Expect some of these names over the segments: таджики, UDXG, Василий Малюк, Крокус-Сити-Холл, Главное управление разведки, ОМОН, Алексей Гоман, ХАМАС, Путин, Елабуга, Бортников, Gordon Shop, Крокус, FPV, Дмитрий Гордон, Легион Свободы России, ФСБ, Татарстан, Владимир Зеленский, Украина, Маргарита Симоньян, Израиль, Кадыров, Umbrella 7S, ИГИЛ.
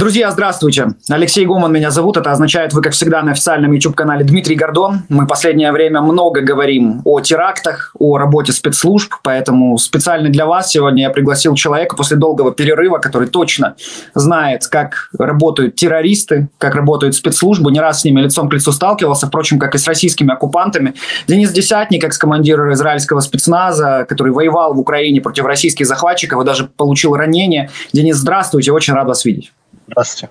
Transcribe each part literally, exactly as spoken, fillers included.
Друзья, здравствуйте. Алексей Гоман меня зовут. Это означает, вы, как всегда, на официальном YouTube-канале Дмитрий Гордон. Мы в последнее время много говорим о терактах, о работе спецслужб, поэтому специально для вас сегодня я пригласил человека после долгого перерыва, который точно знает, как работают террористы, как работают спецслужбы, не раз с ними лицом к лицу сталкивался, впрочем, как и с российскими оккупантами. Денис Десятник, экс-командир израильского спецназа, который воевал в Украине против российских захватчиков и даже получил ранение. Денис, здравствуйте, очень рад вас видеть. Здравствуйте.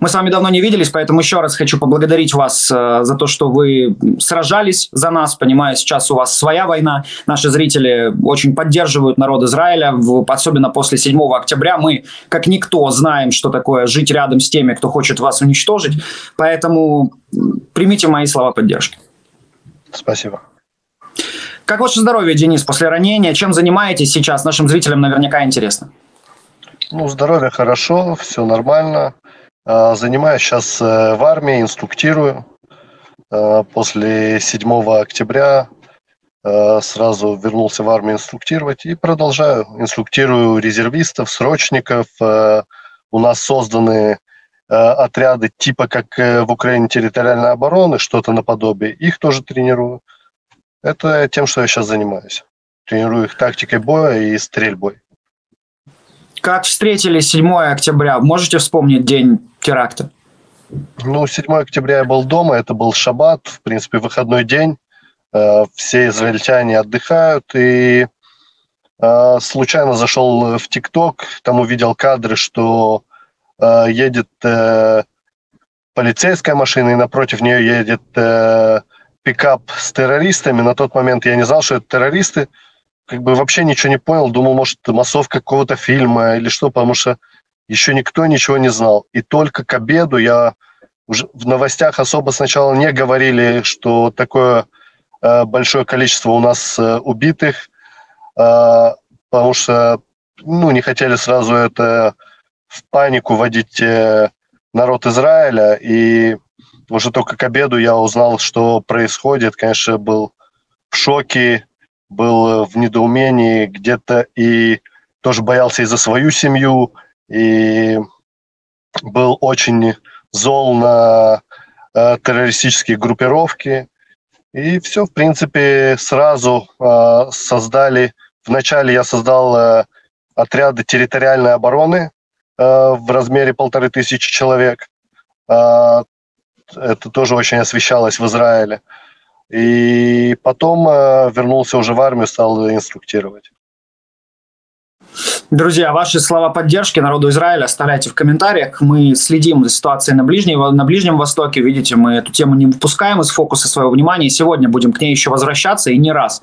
Мы с вами давно не виделись, поэтому еще раз хочу поблагодарить вас э, за то, что вы сражались за нас. Понимаю, сейчас у вас своя война. Наши зрители очень поддерживают народ Израиля, в, особенно после седьмого октября. Мы, как никто, знаем, что такое жить рядом с теми, кто хочет вас уничтожить. Поэтому примите мои слова поддержки. Спасибо. Как ваше здоровье, Денис, после ранения? Чем занимаетесь сейчас? Нашим зрителям наверняка интересно. Ну, здоровье хорошо, все нормально. Занимаюсь сейчас в армии, инструктирую. После седьмого октября сразу вернулся в армию инструктировать и продолжаю. Инструктирую резервистов, срочников. У нас созданы отряды типа, как в Украине, территориальной обороны, что-то наподобие. Их тоже тренирую. Это тем, что я сейчас занимаюсь. Тренирую их тактикой боя и стрельбой. Как встретили седьмое октября? Можете вспомнить день теракта? Ну, седьмого октября я был дома, это был шаббат, в принципе, выходной день. Все израильтяне отдыхают, и случайно зашел в ТикТок, там увидел кадры, что едет полицейская машина, и напротив нее едет пикап с террористами. На тот момент я не знал, что это террористы. Как бы вообще ничего не понял, думал, может, массовка какого-то фильма или что, потому что еще никто ничего не знал. И только к обеду я уже в новостях особо сначала не говорили, что такое э, большое количество у нас э, убитых, э, потому что ну, не хотели сразу это в панику вводить э, народ Израиля. И уже только к обеду я узнал, что происходит. Конечно, был в шоке. Был в недоумении где-то и тоже боялся и за свою семью, и был очень зол на э, террористические группировки. И все, в принципе, сразу э, создали. Вначале я создал э, отряды территориальной обороны э, в размере полторы тысячи человек. Э, это тоже очень освещалось в Израиле. И потом э, вернулся уже в армию, стал инструктировать. Друзья, ваши слова поддержки народу Израиля оставляйте в комментариях. Мы следим за ситуацией на, Ближнем, на Ближнем Востоке. Видите, мы эту тему не выпускаем из фокуса своего внимания. И сегодня будем к ней еще возвращаться, и не раз.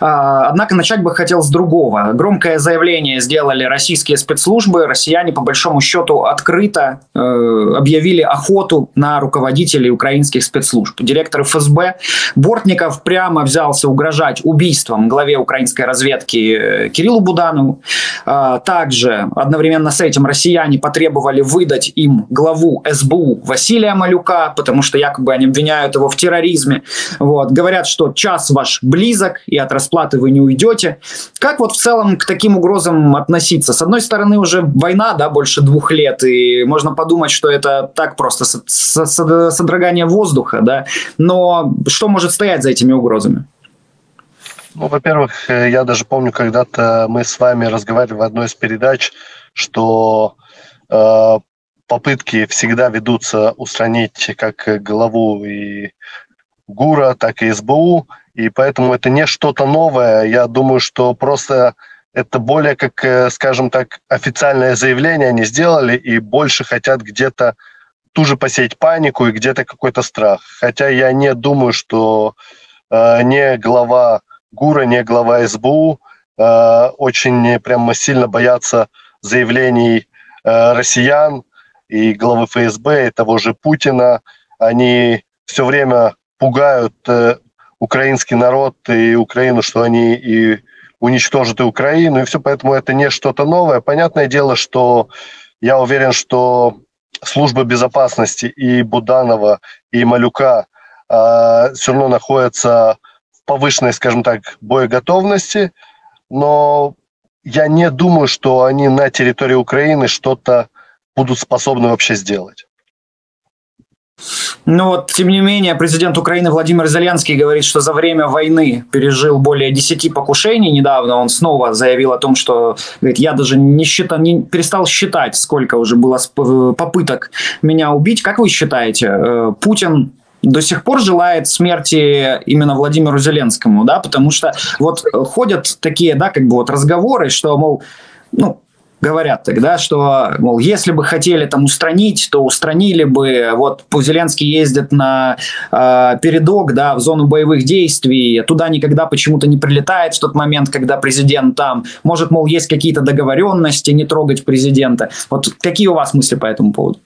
А, однако начать бы хотел с другого. Громкое заявление сделали российские спецслужбы. Россияне, по большому счету, открыто э, объявили охоту на руководителей украинских спецслужб. Директор эф эс бэ Бортников прямо взялся угрожать убийством главе украинской разведки Кириллу Буданову. Также одновременно с этим россияне потребовали выдать им главу эс бэ у Василия Малюка, потому что якобы они обвиняют его в терроризме. Вот. Говорят, что час ваш близок, и от расплаты вы не уйдете. Как вот в целом к таким угрозам относиться? С одной стороны, уже война, да, больше двух лет, и можно подумать, что это так просто содрогание воздуха, да. Но что может стоять за этими угрозами? Ну, во-первых, я даже помню, когда-то мы с вами разговаривали в одной из передач, что э, попытки всегда ведутся устранить как главу и ГУРа, так и эс бэ у, и поэтому это не что-то новое. Я думаю, что просто это более, как, скажем так, официальное заявление они сделали и больше хотят где-то ту же посеять панику и где-то какой-то страх. Хотя я не думаю, что э, не глава ГУРа, не глава эс бэ у, э, очень прямо сильно боятся заявлений э, россиян и главы эф эс бэ, и того же Путина. Они все время пугают э, украинский народ и Украину, что они и уничтожат и Украину, и все, поэтому это не что-то новое. Понятное дело, что я уверен, что служба безопасности и Буданова, и Малюка э, все равно находятся повышенной, скажем так, боеготовности, но я не думаю, что они на территории Украины что-то будут способны вообще сделать. Ну вот, тем не менее, президент Украины Владимир Зеленский говорит, что за время войны пережил более десяти покушений. Недавно он снова заявил о том, что говорит, я даже не, считал, не перестал считать, сколько уже было попыток меня убить. Как вы считаете, Путин до сих пор желает смерти именно Владимиру Зеленскому, да? Потому что вот ходят такие, да, как бы вот разговоры, что, мол, ну, говорят тогда, что, мол, если бы хотели там устранить, то устранили бы. Вот Зеленский ездит на э, передок, да, в зону боевых действий, туда никогда почему-то не прилетает в тот момент, когда президент там. Может, мол, есть какие-то договоренности не трогать президента. Вот какие у вас мысли по этому поводу?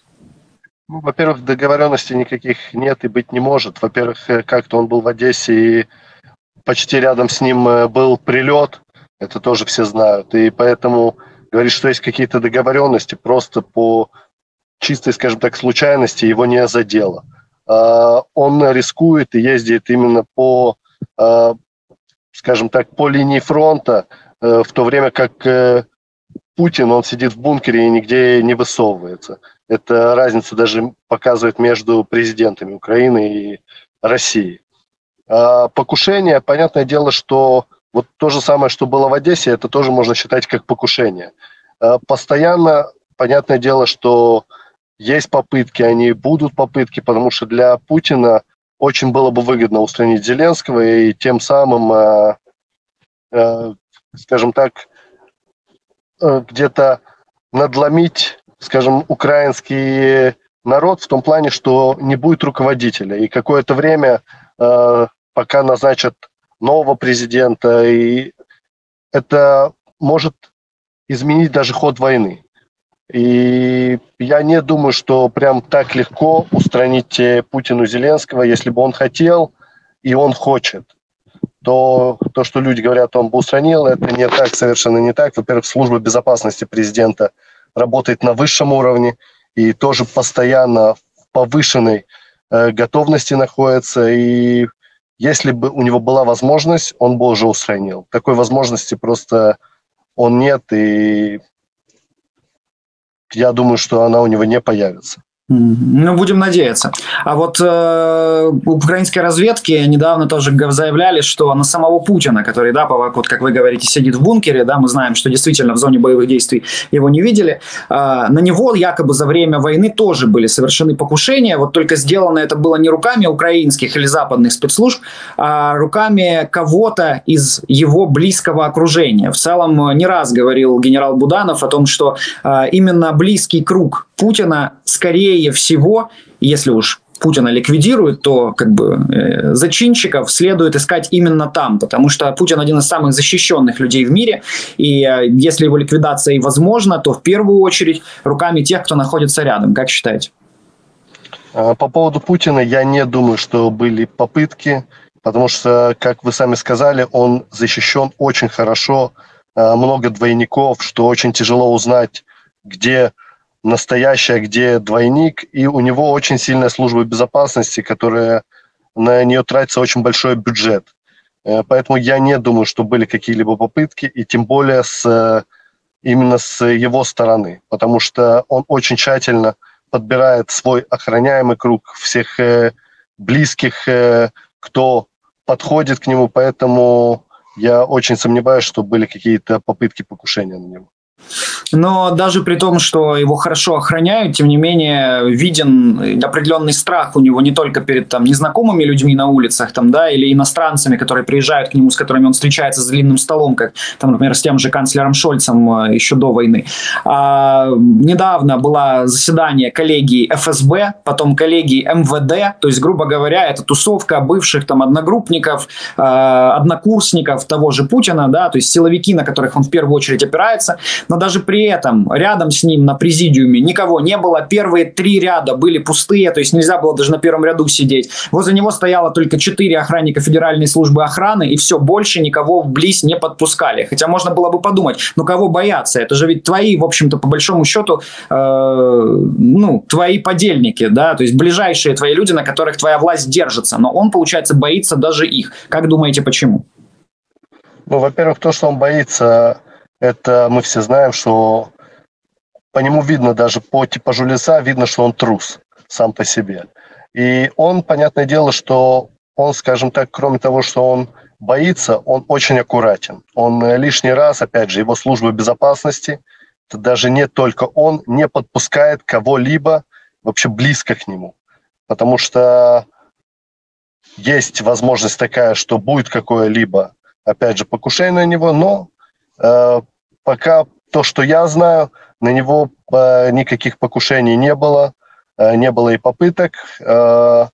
Ну, во-первых, договоренностей никаких нет и быть не может. Во-первых, как-то он был в Одессе, и почти рядом с ним был прилет. Это тоже все знают. И поэтому... Говорит, что есть какие-то договоренности, просто по чистой, скажем так, случайности его не задело. Он рискует и ездит именно по, скажем так, по линии фронта, в то время как Путин, он сидит в бункере и нигде не высовывается. Эта разница даже показывает между президентами Украины и России. Покушение, понятное дело, что... Вот то же самое, что было в Одессе, это тоже можно считать как покушение. Постоянно, понятное дело, что есть попытки, они будут попытки, потому что для Путина очень было бы выгодно устранить Зеленского и тем самым, скажем так, где-то надломить, скажем, украинский народ в том плане, что не будет руководителя. И какое-то время, пока назначат нового президента, и это может изменить даже ход войны. И я не думаю, что прям так легко устранить Путину Зеленского. Если бы он хотел, и он хочет, то то, что люди говорят, он бы устранил, это не так, совершенно не так. Во-первых, служба безопасности президента работает на высшем уровне и тоже постоянно в повышенной э, готовности находится, и если бы у него была возможность, он бы уже устранил. Такой возможности просто он нет, и я думаю, что она у него не появится. Ну, будем надеяться. А вот э, украинской разведки недавно тоже заявляли, что на самого Путина, который, да, вот как вы говорите, сидит в бункере, да, мы знаем, что действительно в зоне боевых действий его не видели, э, на него якобы за время войны тоже были совершены покушения, вот только сделано это было не руками украинских или западных спецслужб, а руками кого-то из его близкого окружения. В целом не раз говорил генерал Буданов о том, что э, именно близкий круг Путина, скорее всего, если уж Путина ликвидируют, то как бы э, зачинщиков следует искать именно там, потому что Путин один из самых защищенных людей в мире, и э, если его ликвидация и возможна, то в первую очередь руками тех, кто находится рядом. Как считаете? По поводу Путина я не думаю, что были попытки, потому что, как вы сами сказали, он защищен очень хорошо, э, много двойников, что очень тяжело узнать, где настоящая, где двойник, и у него очень сильная служба безопасности, которая, на нее тратится очень большой бюджет. Поэтому я не думаю, что были какие-либо попытки, и тем более с, именно с его стороны, потому что он очень тщательно подбирает свой охраняемый круг, всех близких, кто подходит к нему, поэтому я очень сомневаюсь, что были какие-то попытки покушения на него. Но даже при том, что его хорошо охраняют, тем не менее виден определенный страх у него не только перед там незнакомыми людьми на улицах, там, да, или иностранцами, которые приезжают к нему, с которыми он встречается за длинным столом, как, там, например, с тем же канцлером Шольцем еще до войны. А, недавно было заседание коллегии Эф Эс Бэ, потом коллегии Эм Вэ Дэ, то есть, грубо говоря, это тусовка бывших там одногруппников, однокурсников того же Путина, да, то есть силовики, на которых он в первую очередь опирается. Но даже при этом рядом с ним на президиуме никого не было. Первые три ряда были пустые, то есть нельзя было даже на первом ряду сидеть. Возле него стояло только четыре охранника Федеральной службы охраны, и все, больше никого вблизь не подпускали. Хотя можно было бы подумать, ну кого бояться? Это же ведь твои, в общем-то, по большому счету, э, ну, твои подельники, да, то есть ближайшие твои люди, на которых твоя власть держится. Но он, получается, боится даже их. Как думаете, почему? Ну, во-первых, то, что он боится... Это мы все знаем, что по нему видно, даже по типажу лица видно, что он трус сам по себе. И он, понятное дело, что он, скажем так, кроме того, что он боится, он очень аккуратен. Он лишний раз, опять же, его служба безопасности, это даже не только он, не подпускает кого-либо вообще близко к нему. Потому что есть возможность такая, что будет какое-либо, опять же, покушение на него, но э, пока то, что я знаю, на него э, никаких покушений не было, э, не было и попыток. Э,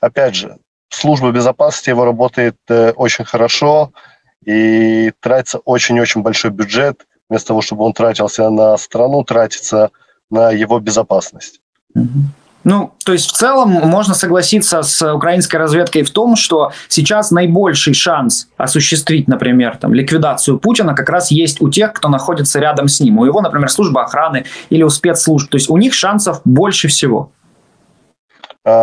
опять же, служба безопасности его работает э, очень хорошо, и тратится очень-очень большой бюджет. Вместо того, чтобы он тратился на страну, тратится на его безопасность. Ну, то есть в целом можно согласиться с украинской разведкой в том, что сейчас наибольший шанс осуществить, например, там, ликвидацию Путина как раз есть у тех, кто находится рядом с ним. У его, например, службы охраны или у спецслужб. То есть у них шансов больше всего.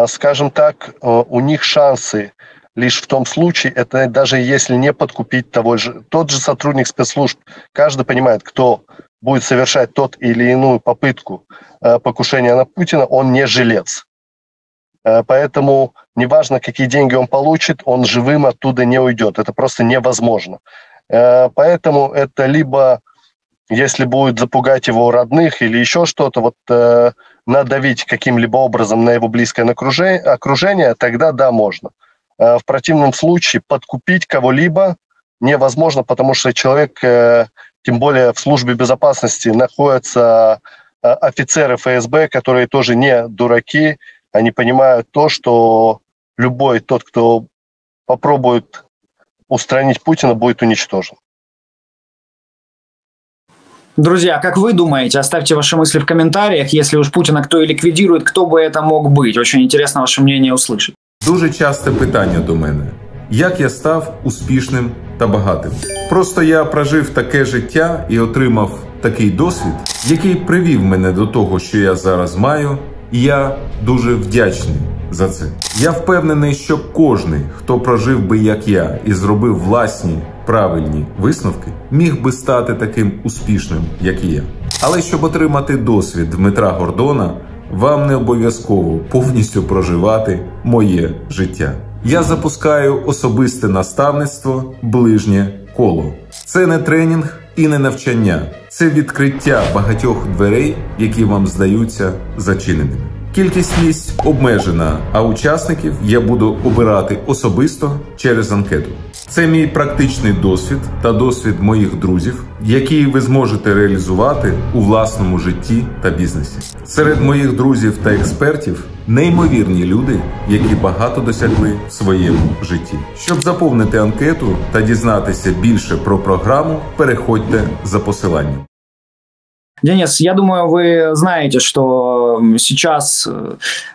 Скажем так, у них шансы лишь в том случае, это даже если не подкупить того же, тот же сотрудник спецслужб. Каждый понимает, кто будет совершать тот или иную попытку э, покушения на Путина, он не жилец. Э, поэтому неважно, какие деньги он получит, он живым оттуда не уйдет. Это просто невозможно. Э, поэтому это либо, если будет запугать его родных или еще что-то, вот э, надавить каким-либо образом на его близкое окружение, окружение, тогда да, можно. Э, в противном случае подкупить кого-либо невозможно, потому что человек... Э, Тем более в службе безопасности находятся офицеры эф эс бэ, которые тоже не дураки. Они понимают то, что любой тот, кто попробует устранить Путина, будет уничтожен. Друзья, как вы думаете? Оставьте ваши мысли в комментариях. Если уж Путина кто и ликвидирует, кто бы это мог быть? Очень интересно ваше мнение услышать. Дуже часте питання до мене. Як я став успішним та багатим? Просто я прожив таке життя і отримав такий досвід, який привів мене до того, що я зараз маю, і я дуже вдячний за це. Я впевнений, що кожний, хто прожив би як я і зробив власні правильні висновки, міг би стати таким успішним, як і я. Але щоб отримати досвід Дмитра Гордона, вам не обов'язково повністю проживати моє життя. Я запускаю особисте наставництво «Ближнє коло». Це не тренінг і не навчання. Це відкриття багатьох дверей, які вам здаються зачиненими. Кількісність обмежена, а учасників я буду обирати особисто через анкету. Це мій практичний досвід та досвід моїх друзів, який ви зможете реалізувати у власному житті та бізнесі. Серед моїх друзів та експертів неймовірні люди, які багато досягли в своєму житті. Щоб заповнити анкету та дізнатися більше про програму, переходьте за посиланням. Денис, я думаю, вы знаете, что сейчас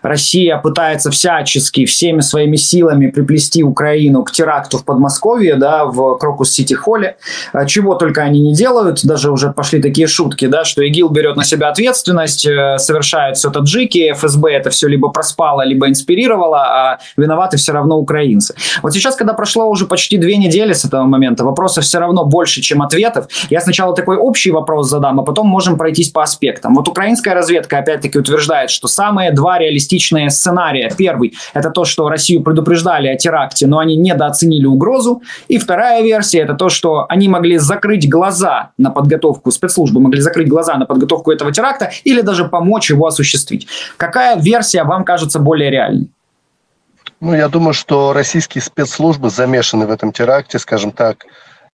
Россия пытается всячески всеми своими силами приплести Украину к теракту в Подмосковье, да, в Крокус-Сити-Холле. Чего только они не делают, даже уже пошли такие шутки, да, что ИГИЛ берет на себя ответственность, совершают все таджики, эф эс бэ это все либо проспало, либо инспирировало, а виноваты все равно украинцы. Вот сейчас, когда прошло уже почти две недели с этого момента, вопросов все равно больше, чем ответов. Я сначала такой общий вопрос задам, а потом можем пройтись по аспектам. Вот украинская разведка опять-таки утверждает, что самые два реалистичные сценария. Первый – это то, что Россию предупреждали о теракте, но они недооценили угрозу. И вторая версия – это то, что они могли закрыть глаза на подготовку, спецслужбы могли закрыть глаза на подготовку этого теракта или даже помочь его осуществить. Какая версия вам кажется более реальной? Ну, я думаю, что российские спецслужбы замешаны в этом теракте, скажем так,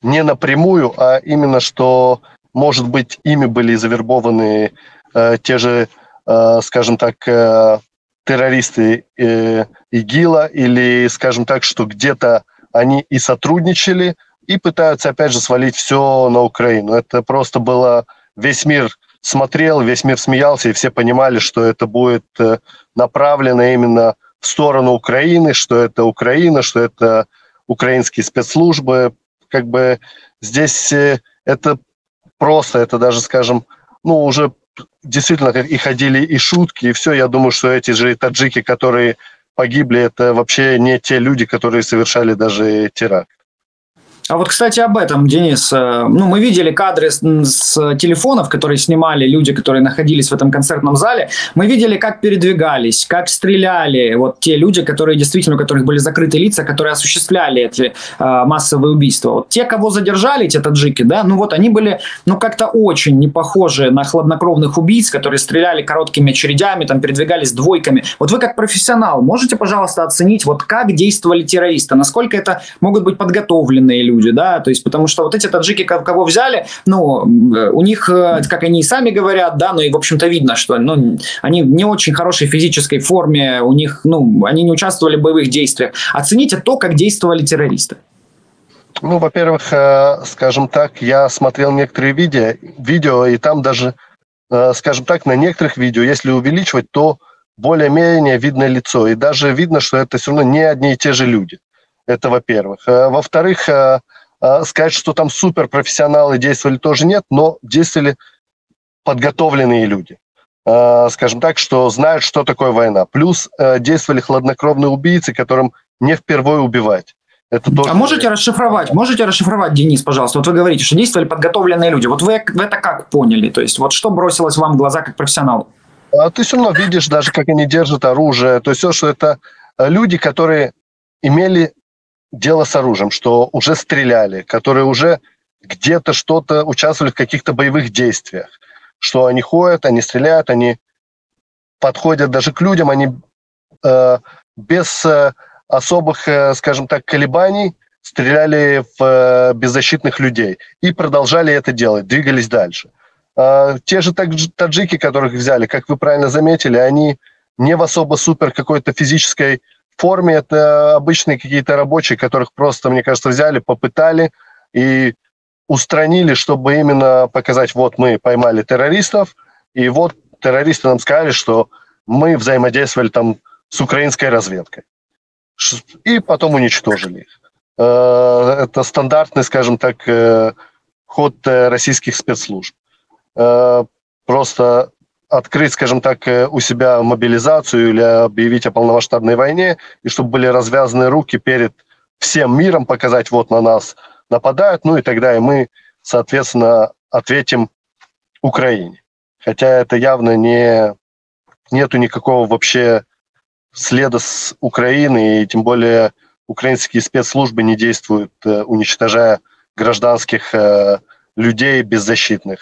не напрямую, а именно что... Может быть, ими были завербованы э, те же, э, скажем так, э, террористы э, ИГИЛа, или, скажем так, что где-то они и сотрудничали, и пытаются, опять же, свалить все на Украину. Это просто было... Весь мир смотрел, весь мир смеялся, и все понимали, что это будет э, направлено именно в сторону Украины, что это Украина, что это украинские спецслужбы. Как бы здесь э, это... Просто это даже, скажем, ну уже действительно и ходили и шутки, и все. Я думаю, что эти же таджики, которые погибли, это вообще не те люди, которые совершали даже теракт. А вот, кстати, об этом, Денис. Ну, мы видели кадры с, с телефонов, которые снимали люди, которые находились в этом концертном зале. Мы видели, как передвигались, как стреляли вот те люди, которые действительно, у которых были закрыты лица, которые осуществляли эти а, массовые убийства. Вот те, кого задержали, те таджики, да, ну вот они были, ну, как-то очень не похожи на хладнокровных убийц, которые стреляли короткими очередями, там, передвигались двойками. Вот вы, как профессионал, можете, пожалуйста, оценить, вот как действовали террористы, насколько это могут быть подготовленные люди? Люди, да, то есть, потому что вот эти таджики, кого взяли, ну, у них, как они и сами говорят, да, ну, и, в общем-то, видно, что, ну, они в не очень хорошей физической форме, у них, ну, они не участвовали в боевых действиях. Оцените то, как действовали террористы. Ну, во-первых, скажем так, я смотрел некоторые видео, видео, и там даже, скажем так, на некоторых видео, если увеличивать, то более-менее видно лицо, и даже видно, что это все равно не одни и те же люди. Это во-первых. Во-вторых, сказать, что там суперпрофессионалы действовали, тоже нет, но действовали подготовленные люди. Скажем так, что знают, что такое война. Плюс действовали хладнокровные убийцы, которым не впервые убивать. Это тоже... А можете расшифровать, можете расшифровать, Денис, пожалуйста? Вот вы говорите, что действовали подготовленные люди. Вот вы это как поняли? То есть вот что бросилось вам в глаза как профессионалу? Ты все равно видишь даже, как они держат оружие. То есть все, что это люди, которые имели... дело с оружием, что уже стреляли, которые уже где-то что-то участвовали в каких-то боевых действиях, что они ходят, они стреляют, они подходят даже к людям, они э, без э, особых, э, скажем так, колебаний стреляли в э, беззащитных людей и продолжали это делать, двигались дальше. Э, те же таджики, которых взяли, как вы правильно заметили, они не в особо супер какой-то физической в форме, это обычные какие-то рабочие, которых просто, мне кажется, взяли, попытали и устранили, чтобы именно показать, вот мы поймали террористов, и вот террористы нам сказали, что мы взаимодействовали там с украинской разведкой. И потом уничтожили их. Это стандартный, скажем так, ход российских спецслужб. Просто... открыть, скажем так, у себя мобилизацию или объявить о полномасштабной войне, и чтобы были развязаны руки перед всем миром, показать, вот на нас нападают, ну и тогда и мы, соответственно, ответим Украине. Хотя это явно не... нету никакого вообще следа с Украины, и тем более украинские спецслужбы не действуют, уничтожая гражданских людей беззащитных.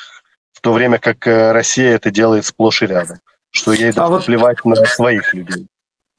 В то время как Россия это делает сплошь и рядом, что ей даже а вот... плевать на своих людей.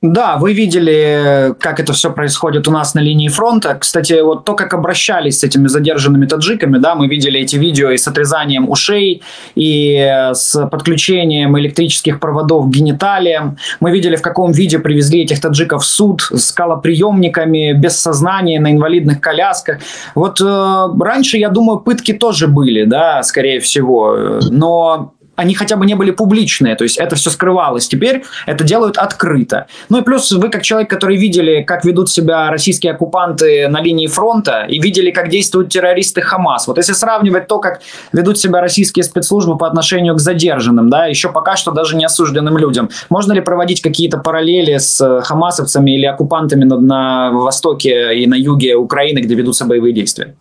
Да, вы видели, как это все происходит у нас на линии фронта. Кстати, вот то, как обращались с этими задержанными таджиками, да, мы видели эти видео и с отрезанием ушей, и с подключением электрических проводов к гениталиям. Мы видели, в каком виде привезли этих таджиков в суд с калоприемниками, без сознания, на инвалидных колясках. Вот э, раньше, я думаю, пытки тоже были, да, скорее всего, но... они хотя бы не были публичные, то есть это все скрывалось. Теперь это делают открыто. Ну и плюс вы, как человек, который видели, как ведут себя российские оккупанты на линии фронта, и видели, как действуют террористы ХАМАС. Вот если сравнивать то, как ведут себя российские спецслужбы по отношению к задержанным, да, еще пока что даже не осужденным людям, можно ли проводить какие-то параллели с хамасовцами или оккупантами на, на востоке и на юге Украины, где ведутся боевые действия?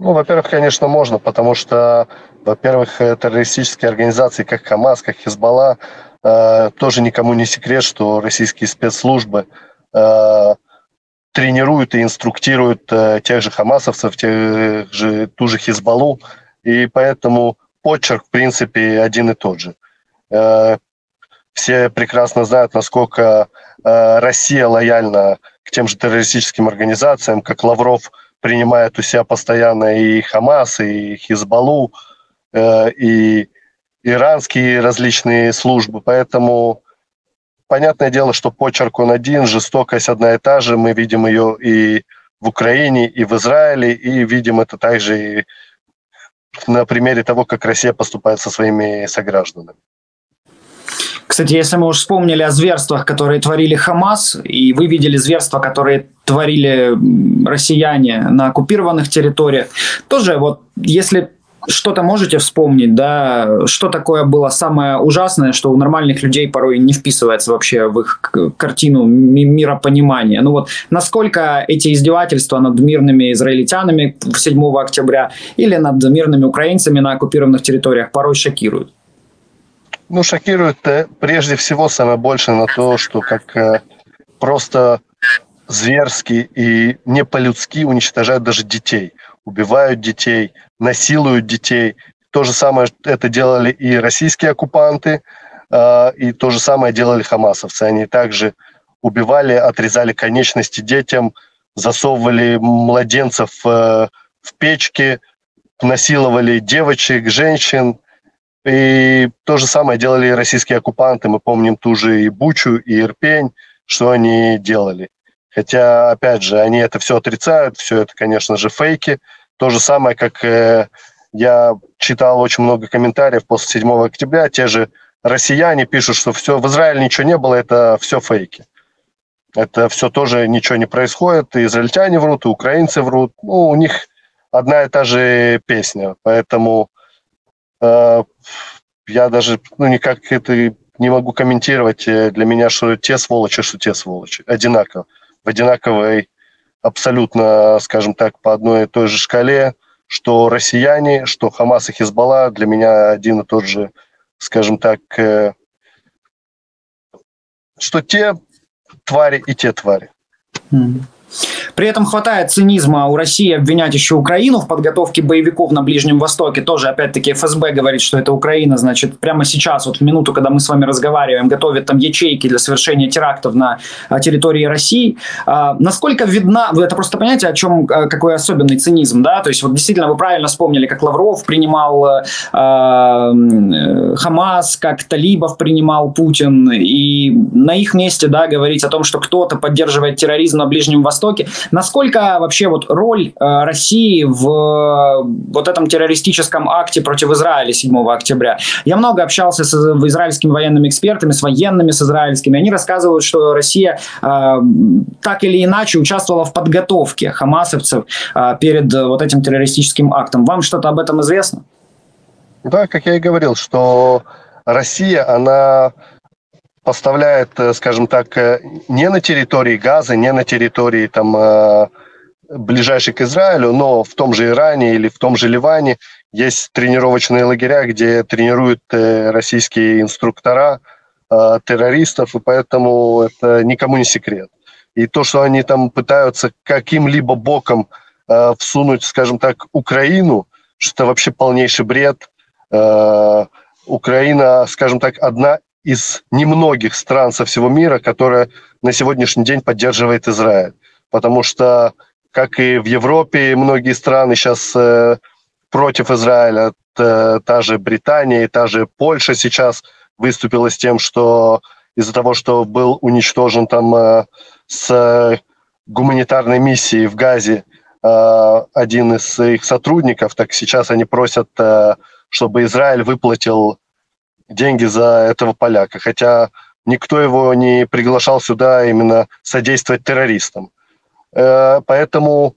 Ну, во-первых, конечно, можно, потому что, во-первых, террористические организации, как ХАМАС, как Хезболла, э, тоже никому не секрет, что российские спецслужбы э, тренируют и инструктируют э, тех же хамасовцев, тех же, ту же Хезболлу, и поэтому почерк, в принципе, один и тот же. Э, все прекрасно знают, насколько э, Россия лояльна к тем же террористическим организациям, как Лавров принимает у себя постоянно и ХАМАС, и Хезболлу, э, и иранские различные службы. Поэтому понятное дело, что почерк он один, жестокость одна и та же. Мы видим ее и в Украине, и в Израиле, и видим это также и на примере того, как Россия поступает со своими согражданами. Кстати, если мы уж вспомнили о зверствах, которые творили ХАМАС, и вы видели зверства, которые творили россияне на оккупированных территориях, тоже вот если что-то можете вспомнить, да, что такое было самое ужасное, что у нормальных людей порой не вписывается вообще в их картину миропонимания? Ну вот, насколько эти издевательства над мирными израильтянами седьмого октября или над мирными украинцами на оккупированных территориях порой шокируют? Ну, шокирует прежде всего самое большее на то, что как просто зверски и не по-людски уничтожают даже детей. Убивают детей, насилуют детей. То же самое это делали и российские оккупанты, и то же самое делали хамасовцы. Они также убивали, отрезали конечности детям, засовывали младенцев в печки, насиловали девочек, женщин. И то же самое делали российские оккупанты. Мы помним ту же и Бучу, и Ирпень, что они делали. Хотя, опять же, они это все отрицают, все это, конечно же, фейки. То же самое, как э, я читал очень много комментариев после седьмого октября, те же россияне пишут, что все, в Израиле ничего не было, это все фейки. Это все тоже ничего не происходит, и израильтяне врут, и украинцы врут. Ну, у них одна и та же песня, поэтому э, я даже ну, никак это не могу комментировать. Для меня, что те сволочи, что те сволочи, одинаково. В одинаковой, абсолютно, скажем так, по одной и той же шкале, что россияне, что Хамас и Хезболла, для меня один и тот же, скажем так, э, что те твари и те твари. Mm. При этом хватает цинизма у России обвинять еще Украину в подготовке боевиков на Ближнем Востоке. Тоже, опять-таки, ФСБ говорит, что это Украина, значит, прямо сейчас, вот в минуту, когда мы с вами разговариваем, готовят там ячейки для совершения терактов на территории России. А, насколько видна, вы это просто понимаете, о чем, какой особенный цинизм, да? То есть, вот действительно, вы правильно вспомнили, как Лавров принимал а, Хамас, как талибов принимал Путин, и на их месте, да, говорить о том, что кто-то поддерживает терроризм на Ближнем Востоке. Насколько вообще вот роль э, России в э, вот этом террористическом акте против Израиля седьмого октября? Я много общался с, с израильскими военными экспертами, с военными, с израильскими. Они рассказывают, что Россия э, так или иначе участвовала в подготовке хамасовцев э, перед э, вот этим террористическим актом. Вам что-то об этом известно? Да, как я и говорил, что Россия, она поставляет, скажем так, не на территории Газы, не на территории там, ближайшей к Израилю, но в том же Иране или в том же Ливане есть тренировочные лагеря, где тренируют российские инструктора террористов, и поэтому это никому не секрет. И то, что они там пытаются каким-либо боком всунуть, скажем так, Украину, что вообще полнейший бред. Украина, скажем так, одна из немногих стран со всего мира, которая на сегодняшний день поддерживает Израиль. Потому что, как и в Европе, многие страны сейчас э, против Израиля. Та, та же Британия и та же Польша сейчас выступила с тем, что из-за того, что был уничтожен там э, с гуманитарной миссией в Газе э, один из их сотрудников, так сейчас они просят, э, чтобы Израиль выплатил деньги за этого поляка, хотя никто его не приглашал сюда именно содействовать террористам. Поэтому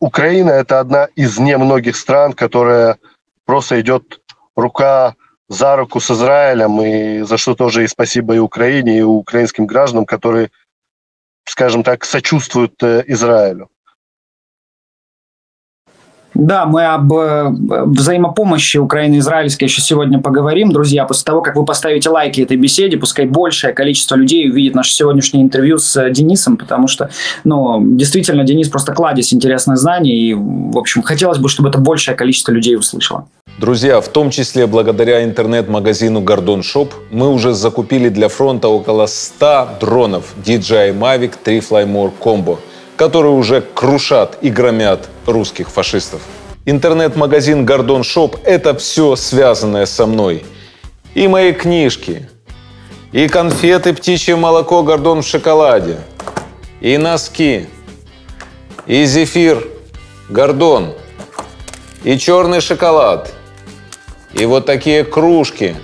Украина – это одна из немногих стран, которая просто идет рука за руку с Израилем, и за что тоже и спасибо и Украине, и украинским гражданам, которые, скажем так, сочувствуют Израилю. Да, мы об э, взаимопомощи Украины и израильской еще сегодня поговорим, друзья, после того, как вы поставите лайки этой беседе, пускай большее количество людей увидит наше сегодняшнее интервью с э, Денисом, потому что, ну, действительно, Денис просто кладезь интересных знаний, и, в общем, хотелось бы, чтобы это большее количество людей услышало. Друзья, в том числе благодаря интернет-магазину Gordon Shop мы уже закупили для фронта около ста дронов Ди Джей Мавик три Flymore Combo, которые уже крушат и громят русских фашистов. Интернет-магазин Gordon Shop — это все связанное со мной. И мои книжки, и конфеты «Птичье молоко Гордон в шоколаде», и носки, и зефир Гордон, и черный шоколад, и вот такие кружки,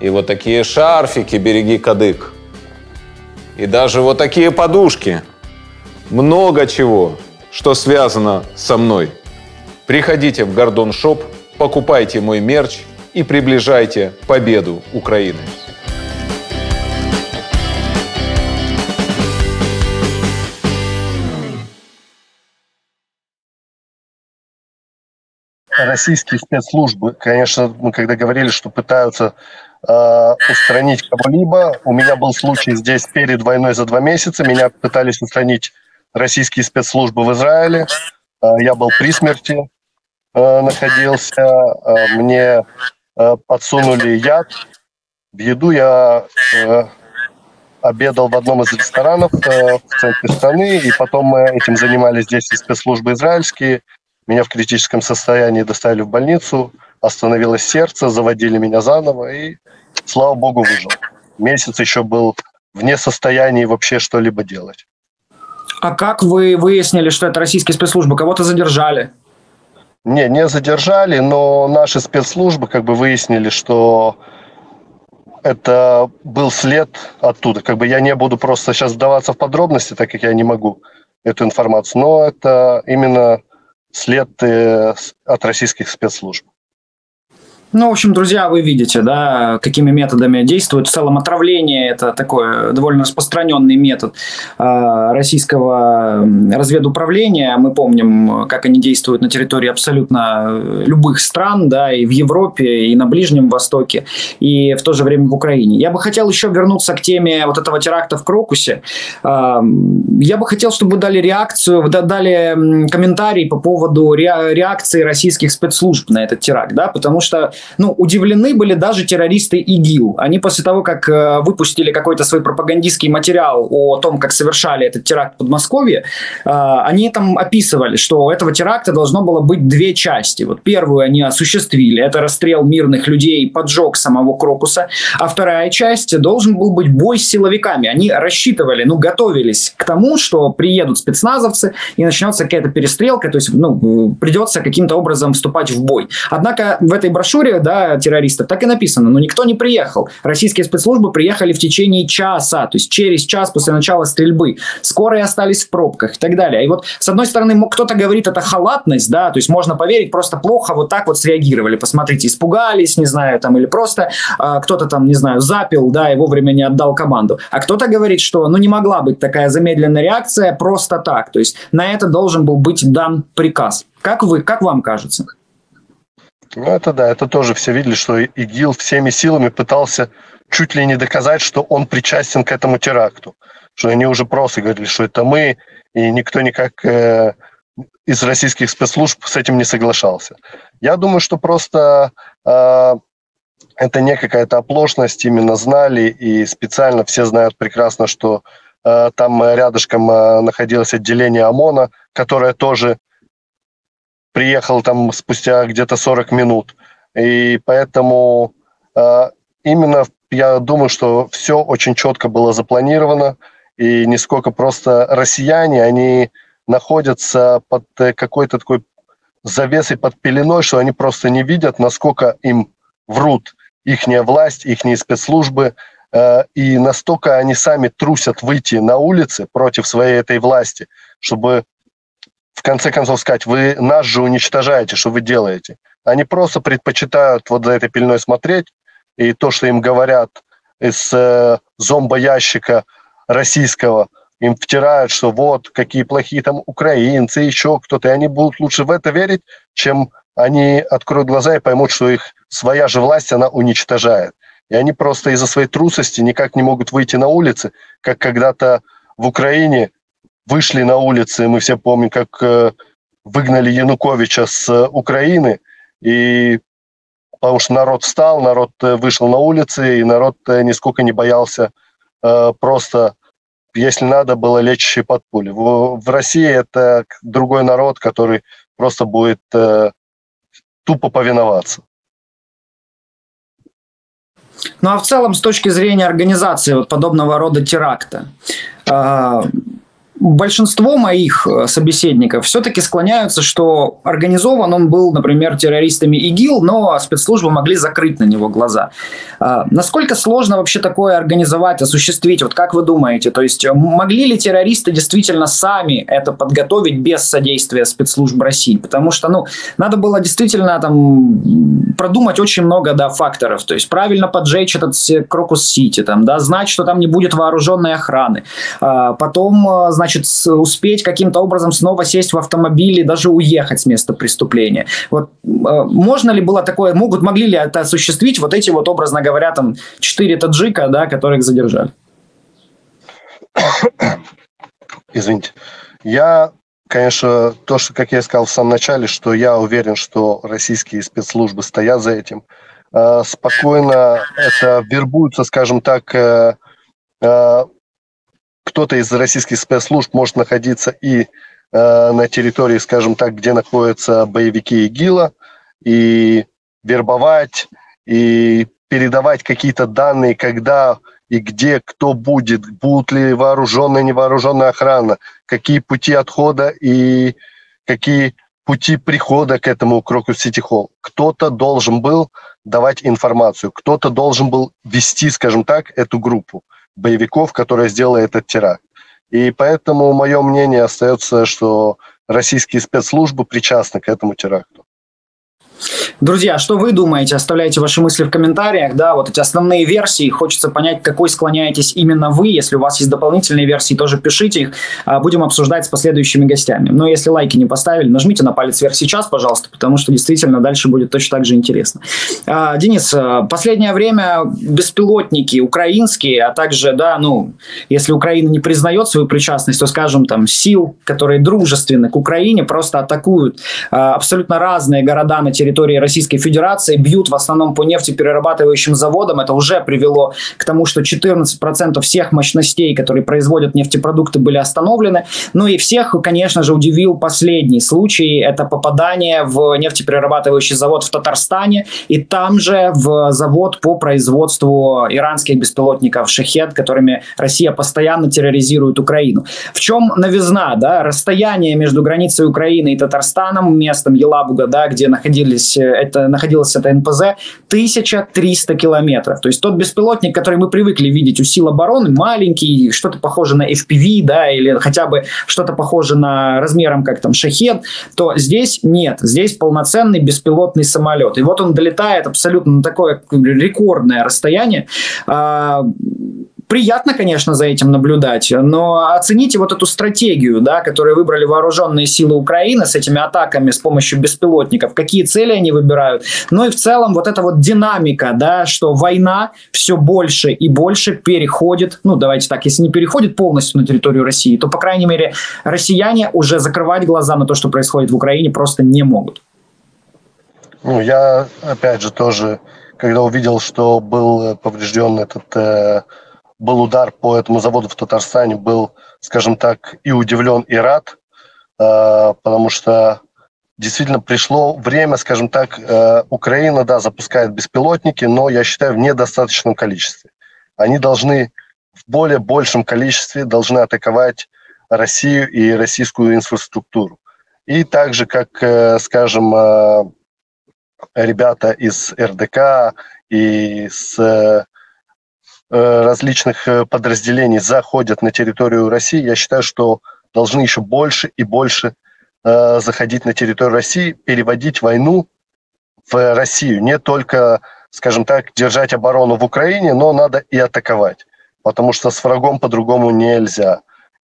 и вот такие шарфики «Береги кадык», и даже вот такие подушки. Много чего, что связано со мной. Приходите в Gordon Shop Покупайте мой мерч и приближайте победу Украины. Российские спецслужбы, конечно, мы когда говорили, что пытаются э, устранить кого-либо, у меня был случай здесь перед войной за два месяца, меня пытались устранить российские спецслужбы в Израиле, э, я был при смерти, э, находился, э, мне э, подсунули яд, в еду я э, обедал в одном из ресторанов э, в центре страны, и потом мы этим занимались здесь и спецслужбы израильские. Меня в критическом состоянии доставили в больницу, остановилось сердце, заводили меня заново, и, слава богу, выжил. Месяц еще был вне состояния вообще что-либо делать. А как вы выяснили, что это российские спецслужбы? Кого-то задержали? Не, не задержали, но наши спецслужбы как бы выяснили, что это был след оттуда. Как бы я не буду просто сейчас вдаваться в подробности, так как я не могу эту информацию, но это именно... след от российских спецслужб. Ну, в общем, друзья, вы видите, да, какими методами действуют. В целом, отравление – это такой довольно распространенный метод э, российского разведуправления. Мы помним, как они действуют на территории абсолютно любых стран, да, и в Европе, и на Ближнем Востоке, и в то же время в Украине. Я бы хотел еще вернуться к теме вот этого теракта в Крокусе. Э, я бы хотел, чтобы вы дали реакцию, вы дали комментарий по поводу ре- реакции российских спецслужб на этот теракт, да, потому что Ну, удивлены были даже террористы ИГИЛ. Они после того, как э, выпустили какой-то свой пропагандистский материал о том, как совершали этот теракт в Подмосковье, э, они там описывали, что у этого теракта должно было быть две части. Вот первую они осуществили. Это расстрел мирных людей, поджог самого Крокуса. А вторая часть должен был быть бой с силовиками. Они рассчитывали, ну, готовились к тому, что приедут спецназовцы и начнется какая-то перестрелка. То есть, ну, придется каким-то образом вступать в бой. Однако в этой брошюре, да, террористов, так и написано, но никто не приехал. Российские спецслужбы приехали в течение часа, то есть через час после начала стрельбы. Скорые остались в пробках и так далее. И вот, с одной стороны, кто-то говорит, это халатность, да, то есть можно поверить, просто плохо вот так вот среагировали. Посмотрите, испугались, не знаю, там, или просто э, кто-то там, не знаю, запил, да, и вовремя не отдал команду. А кто-то говорит, что, ну, не могла быть такая замедленная реакция просто так. То есть на это должен был быть дан приказ. Как вы, как вам кажется? Ну, это да, это тоже все видели, что ИГИЛ всеми силами пытался чуть ли не доказать, что он причастен к этому теракту. Что они уже просто говорили, что это мы, и никто никак э, из российских спецслужб с этим не соглашался. Я думаю, что просто э, это не какая-то оплошность, именно знали, и специально все знают прекрасно, что э, там рядышком э, находилось отделение ОМОНа, которое тоже... приехал там спустя где-то сорок минут. И поэтому э, именно я думаю, что все очень четко было запланировано. И нисколько просто россияне, они находятся под какой-то такой завесой, под пеленой, что они просто не видят, насколько им врут ихняя власть, ихние спецслужбы. Э, и настолько они сами трусят выйти на улицы против своей этой власти, чтобы... в конце концов сказать, вы нас же уничтожаете, что вы делаете. Они просто предпочитают вот за этой пеленой смотреть, и то, что им говорят из э, зомбоящика российского, им втирают, что вот, какие плохие там украинцы, еще кто-то, и они будут лучше в это верить, чем они откроют глаза и поймут, что их своя же власть, она уничтожает. И они просто из-за своей трусости никак не могут выйти на улицы, как когда-то в Украине вышли на улицы, мы все помним, как выгнали Януковича с Украины, и потому что народ встал, народ вышел на улицы, и народ нисколько не боялся, просто, если надо, было лечь под пули. В России это другой народ, который просто будет тупо повиноваться. Ну а в целом, с точки зрения организации вот подобного рода теракта, большинство моих собеседников все-таки склоняются, что организован он был, например, террористами ИГИЛ, но спецслужбы могли закрыть на него глаза. Насколько сложно вообще такое организовать, осуществить? Вот как вы думаете, то есть могли ли террористы действительно сами это подготовить без содействия спецслужб России? Потому что, ну, надо было действительно там продумать очень много, да, факторов. То есть правильно поджечь этот Крокус-Сити, там, да, знать, что там не будет вооруженной охраны. Потом, значит, Значит, успеть каким-то образом снова сесть в автомобиль и даже уехать с места преступления. Вот, э, можно ли было такое, могут, могли ли это осуществить вот эти вот, образно говоря, там четыре таджика, да, которых задержали? Извините. Я, конечно, то, что, как я сказал в самом начале, что я уверен, что российские спецслужбы стоят за этим. Э, спокойно это вербуются, скажем так, э, э, кто-то из российских спецслужб может находиться и э, на территории, скажем так, где находятся боевики ИГИЛа, и вербовать, и передавать какие-то данные, когда и где кто будет, будут ли вооруженная, невооруженная охрана, какие пути отхода и какие пути прихода к этому Крокус-Сити-Холл. Кто-то должен был давать информацию, кто-то должен был вести, скажем так, эту группу боевиков, которые сделали этот теракт. И поэтому мое мнение остается, что российские спецслужбы причастны к этому теракту. Друзья, что вы думаете? Оставляйте ваши мысли в комментариях, да, вот эти основные версии, хочется понять, к какой склоняетесь именно вы, если у вас есть дополнительные версии, тоже пишите их, будем обсуждать с последующими гостями. Но если лайки не поставили, нажмите на палец вверх сейчас, пожалуйста, потому что действительно дальше будет точно так же интересно. Денис, последнее время беспилотники украинские, а также, да, ну, если Украина не признает свою причастность, то, скажем, там, сил, которые дружественны к Украине, просто атакуют абсолютно разные города на территории территории Российской Федерации, бьют в основном по нефтеперерабатывающим заводам. Это уже привело к тому, что четырнадцать процентов всех мощностей, которые производят нефтепродукты, были остановлены. Ну и всех, конечно же, удивил последний случай. Это попадание в нефтеперерабатывающий завод в Татарстане и там же в завод по производству иранских беспилотников «Шахед», которыми Россия постоянно терроризирует Украину. В чем новизна? Да? Расстояние между границей Украины и Татарстаном, местом Елабуга, да, где находились Это, находилось это эн пэ зэ, тысяча триста километров. То есть тот беспилотник, который мы привыкли видеть у сил обороны, маленький, что-то похоже на эф пи ви, да, или хотя бы что-то похоже на размером, как там, Шахед, то здесь нет. Здесь полноценный беспилотный самолет. И вот он долетает абсолютно на такое рекордное расстояние. Приятно, конечно, за этим наблюдать, но оцените вот эту стратегию, да, которую выбрали вооруженные силы Украины с этими атаками с помощью беспилотников, какие цели они выбирают. Ну и в целом вот эта вот динамика, да, что война все больше и больше переходит, ну давайте так, если не переходит полностью на территорию России, то, по крайней мере, россияне уже закрывать глаза на то, что происходит в Украине, просто не могут. Ну, я, опять же, тоже, когда увидел, что был поврежден этот... Э... Был удар по этому заводу в Татарстане, был, скажем так, и удивлен, и рад, потому что действительно пришло время, скажем так, Украина, да, запускает беспилотники, но, я считаю, в недостаточном количестве. Они должны в более большем количестве должны атаковать Россию и российскую инфраструктуру. И также, как, скажем, ребята из эр дэ ка и с... различных подразделений заходят на территорию России, я считаю, что должны еще больше и больше э, заходить на территорию России, переводить войну в Россию. Не только, скажем так, держать оборону в Украине, но надо и атаковать, потому что с врагом по-другому нельзя.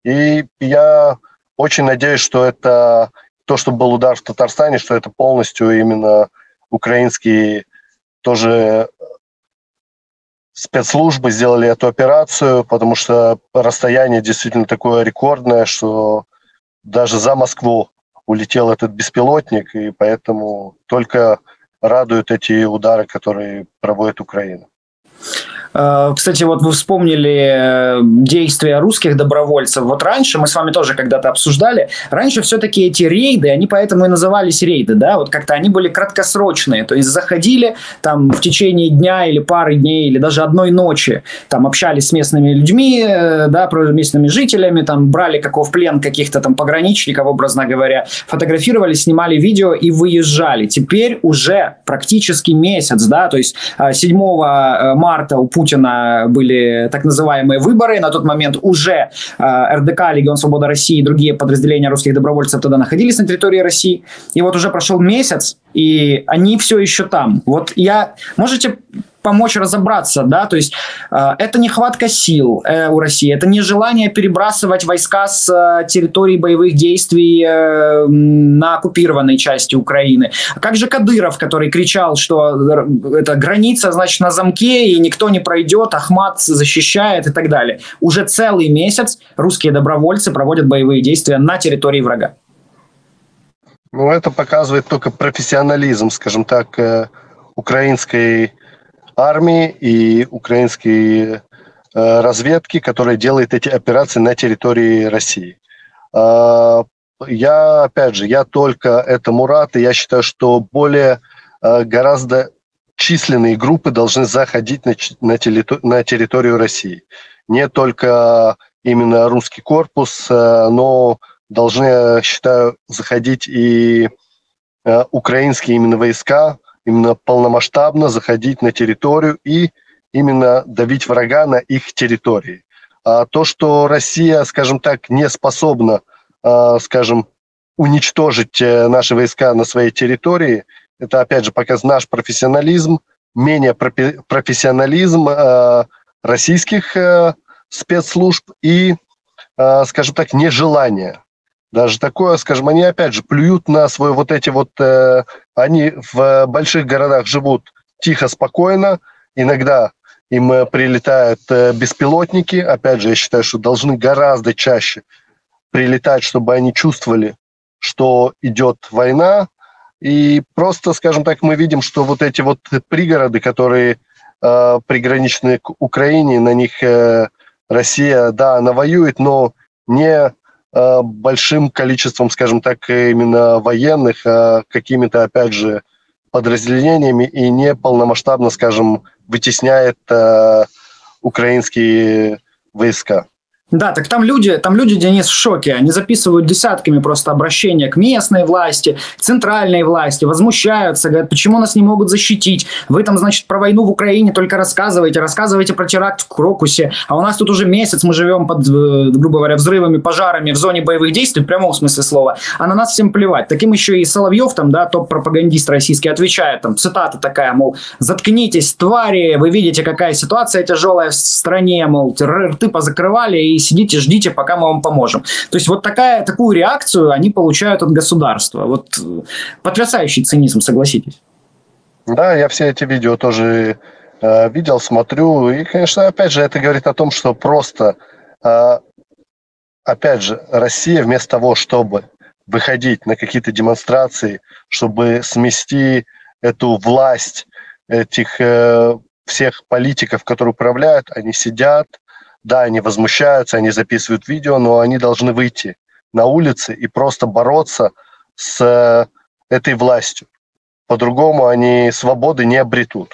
И я очень надеюсь, что это то, что был удар в Татарстане, что это полностью именно украинские тоже... Спецслужбы сделали эту операцию, потому что расстояние действительно такое рекордное, что даже за Москву улетел этот беспилотник, и поэтому только радуют эти удары, которые проводит Украина. Кстати, вот вы вспомнили действия русских добровольцев. Вот раньше, мы с вами тоже когда-то обсуждали, раньше все-таки эти рейды, они поэтому и назывались рейды, да, вот как-то они были краткосрочные, то есть заходили там в течение дня или пары дней, или даже одной ночи, там общались с местными людьми, да, местными жителями, там брали какого в плен каких-то там пограничников, образно говоря, фотографировали, снимали видео и выезжали. Теперь уже практически месяц, да, то есть седьмого марта у Путина были так называемые выборы, на тот момент уже эр дэ ка, Легион Свободы России и другие подразделения русских добровольцев тогда находились на территории России, и вот уже прошел месяц, и они все еще там. Вот я... Можете помочь разобраться, да, то есть э, это нехватка сил э, у России, это нежелание перебрасывать войска с э, территории боевых действий э, на оккупированной части Украины. А как же Кадыров, который кричал, что это граница, значит, на замке, и никто не пройдет, Ахмат защищает и так далее. Уже целый месяц русские добровольцы проводят боевые действия на территории врага. Ну, это показывает только профессионализм, скажем так, э, украинской армии и украинской э, разведки, которая делает эти операции на территории России. Э, я, опять же, я только этому рад, и я считаю, что более э, гораздо численные группы должны заходить на, на, территор, на территорию России. Не только именно русский корпус, э, но должны, считаю, заходить и э, украинские именно войска, именно полномасштабно заходить на территорию и именно давить врага на их территории. А то, что Россия, скажем так, не способна, э, скажем, уничтожить наши войска на своей территории, это, опять же, показ наш профессионализм, менее профессионализм э, российских э, спецслужб и, э, скажем так, нежелание. Даже такое, скажем, они опять же плюют на свой вот эти вот... Э, они в больших городах живут тихо, спокойно. Иногда им прилетают э, беспилотники. Опять же, я считаю, что должны гораздо чаще прилетать, чтобы они чувствовали, что идет война. И просто, скажем так, мы видим, что вот эти вот пригороды, которые э, приграничны к Украине, на них э, Россия, да, она воюет, но не... большим количеством, скажем так, именно военных, какими-то, опять же, подразделениями и не полномасштабно, скажем, вытесняет э, украинские войска. Да, так там люди, там люди, Денис, в шоке. Они записывают десятками просто обращения к местной власти, к центральной власти, возмущаются, говорят, почему нас не могут защитить? Вы там, значит, про войну в Украине только рассказываете, рассказываете про теракт в Крокусе, а у нас тут уже месяц мы живем под, грубо говоря, взрывами, пожарами в зоне боевых действий, в прямом смысле слова, а на нас всем плевать. Таким еще и Соловьев, там, да, топ-пропагандист российский, отвечает, там, цитата такая, мол, заткнитесь, твари, вы видите, какая ситуация тяжелая в стране, мол, рты позакрывали и сидите, ждите, пока мы вам поможем. То есть вот такая, такую реакцию они получают от государства. Вот потрясающий цинизм, согласитесь. Да, я все эти видео тоже э, видел, смотрю. И, конечно, опять же, это говорит о том, что просто, э, опять же, Россия вместо того, чтобы выходить на какие-то демонстрации, чтобы смести эту власть этих э, всех политиков, которые управляют, они сидят. Да, они возмущаются, они записывают видео, но они должны выйти на улицы и просто бороться с этой властью. По-другому они свободы не обретут.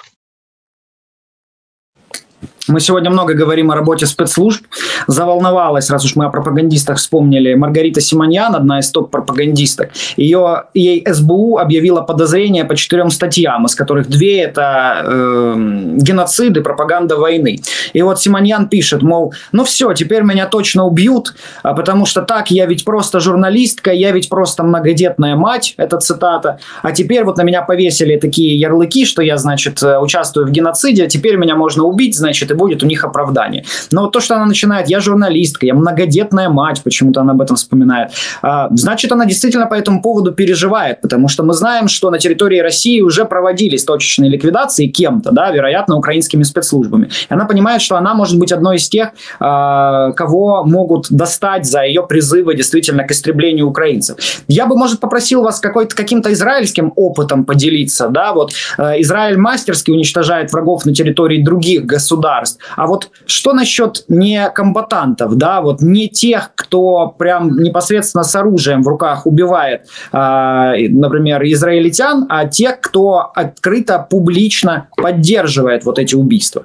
Мы сегодня много говорим о работе спецслужб. Заволновалась, раз уж мы о пропагандистах вспомнили, Маргарита Симоньян, одна из топ-пропагандисток. Ее, ей эс бэ у объявила подозрение по четырем статьям, из которых две – это э, геноцид и пропаганда войны. И вот Симоньян пишет, мол, ну все, теперь меня точно убьют, потому что так, я ведь просто журналистка, я ведь просто многодетная мать, это цитата, а теперь вот на меня повесили такие ярлыки, что я, значит, участвую в геноциде, а теперь меня можно убить, значит, и будет у них оправдание. Но вот то, что она начинает, я журналистка, я многодетная мать, почему-то она об этом вспоминает, значит, она действительно по этому поводу переживает, потому что мы знаем, что на территории России уже проводились точечные ликвидации кем-то, да, вероятно, украинскими спецслужбами. И она понимает, что она может быть одной из тех, кого могут достать за ее призывы действительно к истреблению украинцев. Я бы, может, попросил вас каким-то израильским опытом поделиться, да, вот Израиль мастерски уничтожает врагов на территории других государств, государств. А вот что насчет некомбатантов, да, вот не тех, кто прям непосредственно с оружием в руках убивает, э, например, израильтян, а тех, кто открыто, публично поддерживает вот эти убийства?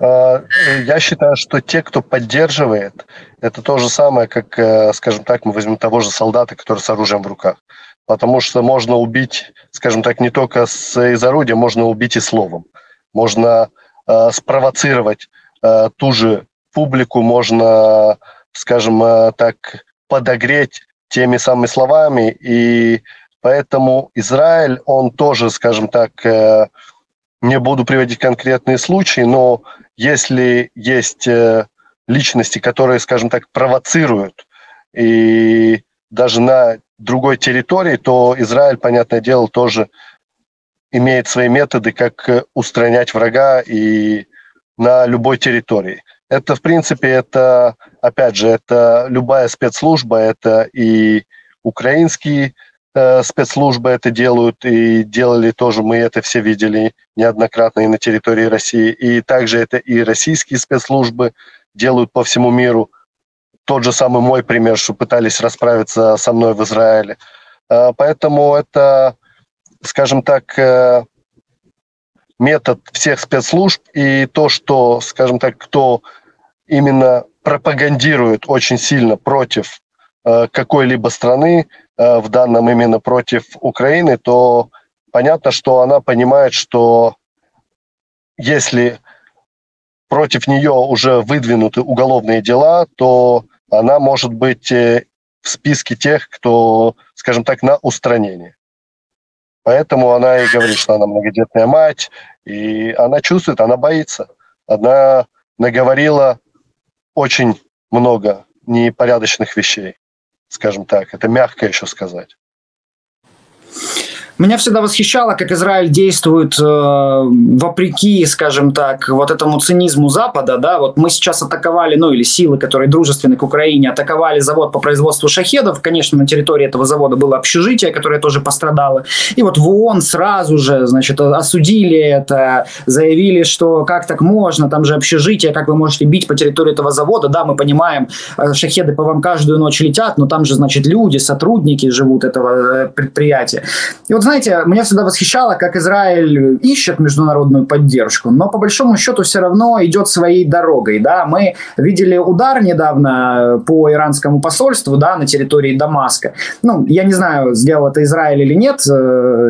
Я считаю, что те, кто поддерживает, это то же самое, как, скажем так, мы возьмем того же солдата, который с оружием в руках. Потому что можно убить, скажем так, не только с, из орудия, можно убить и словом. Можно э, спровоцировать э, ту же публику, можно, скажем э, так, подогреть теми самыми словами. И поэтому Израиль, он тоже, скажем так, э, не буду приводить конкретные случаи, но если есть э, личности, которые, скажем так, провоцируют и даже на другой территории, то Израиль, понятное дело, тоже имеет свои методы, как устранять врага и на любой территории. Это, в принципе, это, опять же, это любая спецслужба, это и украинские э, спецслужбы это делают, и делали тоже, мы это все видели неоднократно и на территории России, и также это и российские спецслужбы делают по всему миру. Тот же самый мой пример, что пытались расправиться со мной в Израиле. Поэтому это, скажем так, метод всех спецслужб. И то, что, скажем так, кто именно пропагандирует очень сильно против какой-либо страны, в данном именно против Украины, то понятно, что она понимает, что если против нее уже выдвинуты уголовные дела, то она может быть в списке тех, кто, скажем так, на устранение. Поэтому она и говорит, что она многодетная мать, и она чувствует, она боится. Она наговорила очень много непорядочных вещей, скажем так. Это мягко еще сказать. Меня всегда восхищало, как Израиль действует э, вопреки, скажем так, вот этому цинизму Запада, да, вот мы сейчас атаковали, ну или силы, которые дружественны к Украине, атаковали завод по производству шахедов, конечно, на территории этого завода было общежитие, которое тоже пострадало, и вот в ООН сразу же, значит, осудили это, заявили, что как так можно, там же общежитие, как вы можете бить по территории этого завода, да, мы понимаем, шахеды по вам каждую ночь летят, но там же, значит, люди, сотрудники живут этого предприятия. И вот, знаете, меня всегда восхищало, как Израиль ищет международную поддержку, но по большому счету все равно идет своей дорогой, да, мы видели удар недавно по иранскому посольству, да, на территории Дамаска, ну, я не знаю, сделал это Израиль или нет,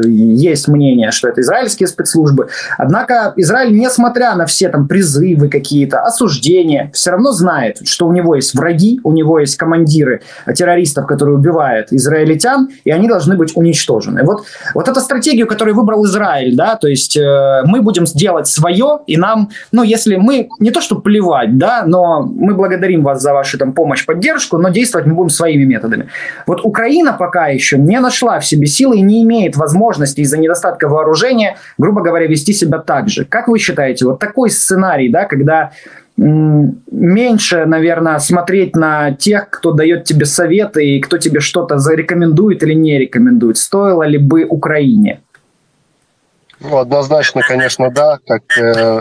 есть мнение, что это израильские спецслужбы, однако Израиль, несмотря на все там призывы какие-то, осуждения, все равно знает, что у него есть враги, у него есть командиры террористов, которые убивают израильтян, и они должны быть уничтожены. Вот Вот эту стратегию, которую выбрал Израиль, да, то есть э, мы будем делать свое, и нам, ну, если мы, не то что плевать, да, но мы благодарим вас за вашу там помощь, поддержку, но действовать мы будем своими методами. Вот Украина пока еще не нашла в себе силы и не имеет возможности из-за недостатка вооружения, грубо говоря, вести себя так же. Как вы считаете, вот такой сценарий, да, когда меньше, наверное, смотреть на тех, кто дает тебе советы и кто тебе что-то зарекомендует или не рекомендует. Стоило ли бы Украине? Ну, однозначно, конечно, да. Как э,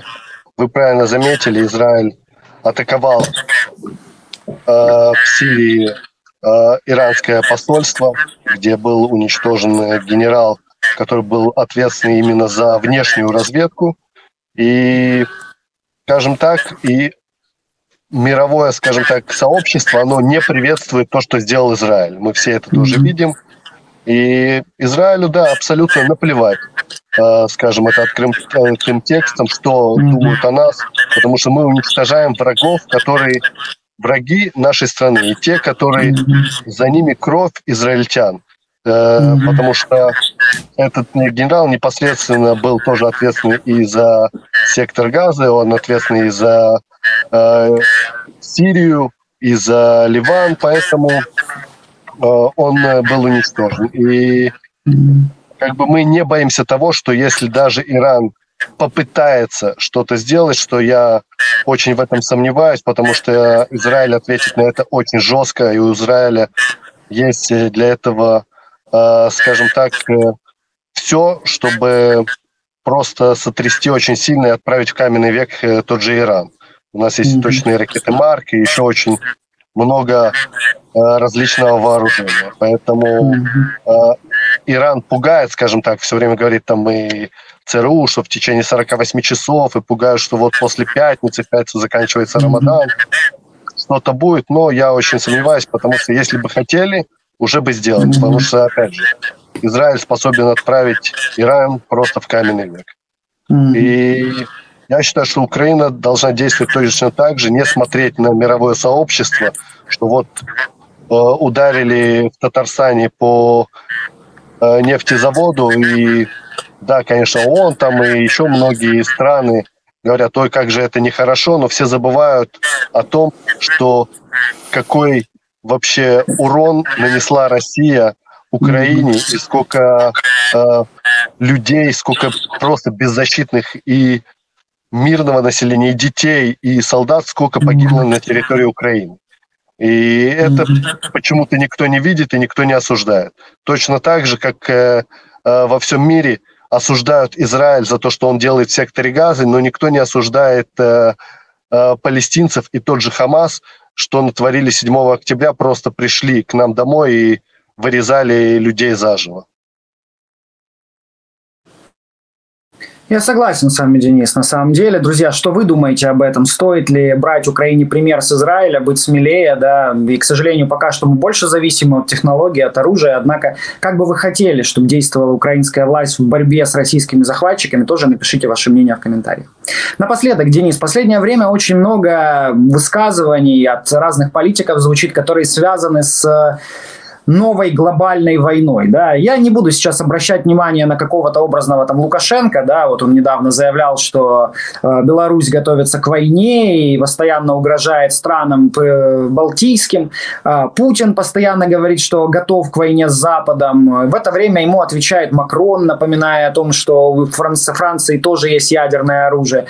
вы правильно заметили, Израиль атаковал э, в Сирии э, иранское посольство, где был уничтожен генерал, который был ответственный именно за внешнюю разведку. И... Скажем так, и мировое, скажем так, сообщество, оно не приветствует то, что сделал Израиль. Мы все это тоже видим. И Израилю, да, абсолютно наплевать, скажем, это открытым текстом, что думают о нас, потому что мы уничтожаем врагов, которые враги нашей страны, и те, которые за ними кровь израильтян. Потому что этот генерал непосредственно был тоже ответственный и за сектор Газа, он ответственный и за э, Сирию, и за Ливан, поэтому э, он был уничтожен. И как бы мы не боимся того, что если даже Иран попытается что-то сделать, что я очень в этом сомневаюсь, потому что Израиль ответит на это очень жестко, и у Израиля есть для этого... скажем так, все, чтобы просто сотрясти очень сильно и отправить в каменный век тот же Иран. У нас есть точные ракеты Марк и еще очень много различного вооружения. Поэтому Иран пугает, скажем так, все время говорит там и ЦРУ, что в течение сорока восьми часов, и пугают, что вот после пятницы, в пятницу заканчивается Рамадан, что-то будет, но я очень сомневаюсь, потому что если бы хотели, уже бы сделали, потому что, опять же, Израиль способен отправить Иран просто в каменный век. И я считаю, что Украина должна действовать точно так же, не смотреть на мировое сообщество, что вот э, ударили в Татарстане по э, нефтезаводу, и да, конечно, ООН там и еще многие страны говорят, ой, как же это нехорошо, но все забывают о том, что какой вообще урон нанесла Россия Украине, и сколько э, людей, сколько просто беззащитных и мирного населения, и детей, и солдат, сколько погибло на территории Украины. И это почему-то никто не видит и никто не осуждает. Точно так же, как э, э, во всем мире осуждают Израиль за то, что он делает в секторе Газы, но никто не осуждает э, э, палестинцев и тот же ХАМАС, что натворили седьмого октября, просто пришли к нам домой и вырезали людей заживо. Я согласен с вами, Денис, на самом деле. Друзья, что вы думаете об этом? Стоит ли брать Украине пример с Израиля, быть смелее, да? И, к сожалению, пока что мы больше зависимы от технологий, от оружия. Однако, как бы вы хотели, чтобы действовала украинская власть в борьбе с российскими захватчиками, тоже напишите ваше мнение в комментариях. Напоследок, Денис, в последнее время очень много высказываний от разных политиков звучит, которые связаны с новой глобальной войной, да, я не буду сейчас обращать внимание на какого-то образного там Лукашенко, да, вот он недавно заявлял, что э, Беларусь готовится к войне и постоянно угрожает странам э, балтийским, э, Путин постоянно говорит, что готов к войне с Западом, в это время ему отвечает Макрон, напоминая о том, что у Франции, Франции тоже есть ядерное оружие.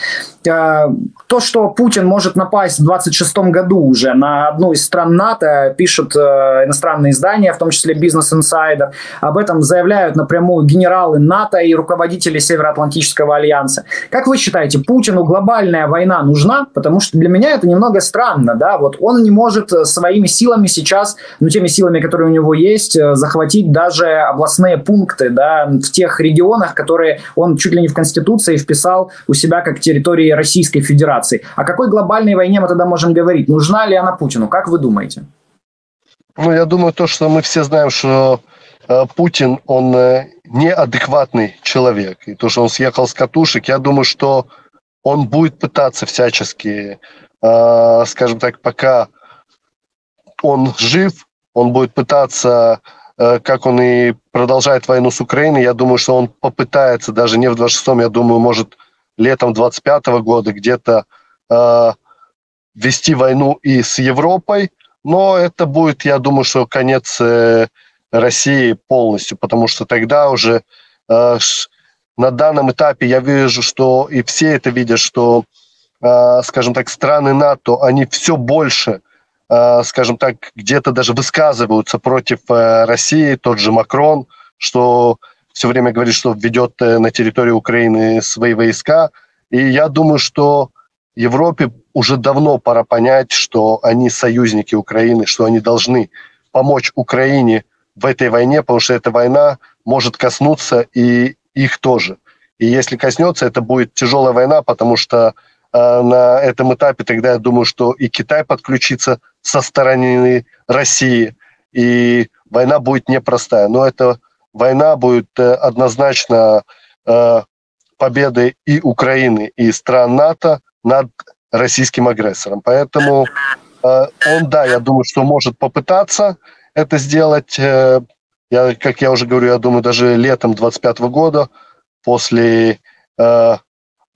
Э, то, что Путин может напасть в двадцать шестом году уже на одну из стран НАТО, пишут э, иностранные издания, в том числе бизнес-инсайдер. Об этом заявляют напрямую генералы НАТО и руководители Североатлантического альянса. Как вы считаете, Путину глобальная война нужна? Потому что для меня это немного странно. Да? Вот он не может своими силами сейчас, ну теми силами, которые у него есть, захватить даже областные пункты, да, в тех регионах, которые он чуть ли не в Конституции вписал у себя как территории Российской Федерации. О какой глобальной войне мы тогда можем говорить? Нужна ли она Путину? Как вы думаете? Ну, я думаю, то, что мы все знаем, что э, Путин, он э, неадекватный человек. И то, что он съехал с катушек, я думаю, что он будет пытаться всячески, э, скажем так, пока он жив, он будет пытаться, э, как он и продолжает войну с Украиной, я думаю, что он попытается, даже не в двадцать шестом, я думаю, может, летом двадцать пятого года где-то э, вести войну и с Европой. Но это будет, я думаю, что конец э, России полностью, потому что тогда уже э, ш, на данном этапе я вижу, что и все это видят, что, э, скажем так, страны НАТО, они все больше, э, скажем так, где-то даже высказываются против э, России, тот же Макрон, что все время говорит, что введет э, на территорию Украины свои войска. И я думаю, что Европе уже давно пора понять, что они союзники Украины, что они должны помочь Украине в этой войне, потому что эта война может коснуться и их тоже. И если коснется, это будет тяжелая война, потому что э, на этом этапе тогда я думаю, что и Китай подключится со стороны России, и война будет непростая. Но эта война будет э, однозначно э, победой и Украины, и стран НАТО над российским агрессором. Поэтому э, он, да, я думаю, что может попытаться это сделать. Э, я, как я уже говорю, я думаю, даже летом двадцать пятого года, после э,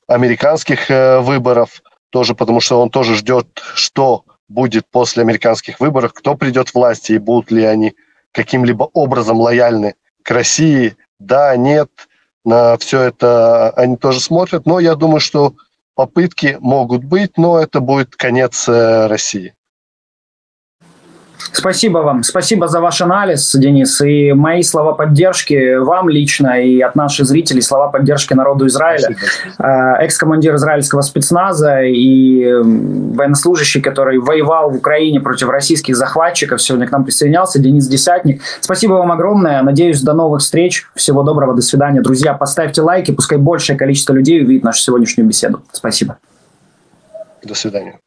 американских э, выборов, тоже, потому что он тоже ждет, что будет после американских выборов, кто придет к власти и будут ли они каким-либо образом лояльны к России. Да, нет, на все это они тоже смотрят, но я думаю, что попытки могут быть, но это будет конец э, России. Спасибо вам. Спасибо за ваш анализ, Денис. И мои слова поддержки вам лично и от наших зрителей, слова поддержки народу Израиля. Экс-командир израильского спецназа и военнослужащий, который воевал в Украине против российских захватчиков, сегодня к нам присоединялся, Денис Десятник. Спасибо вам огромное. Надеюсь, до новых встреч. Всего доброго. До свидания. Друзья, поставьте лайки. Пускай большее количество людей увидит нашу сегодняшнюю беседу. Спасибо. До свидания.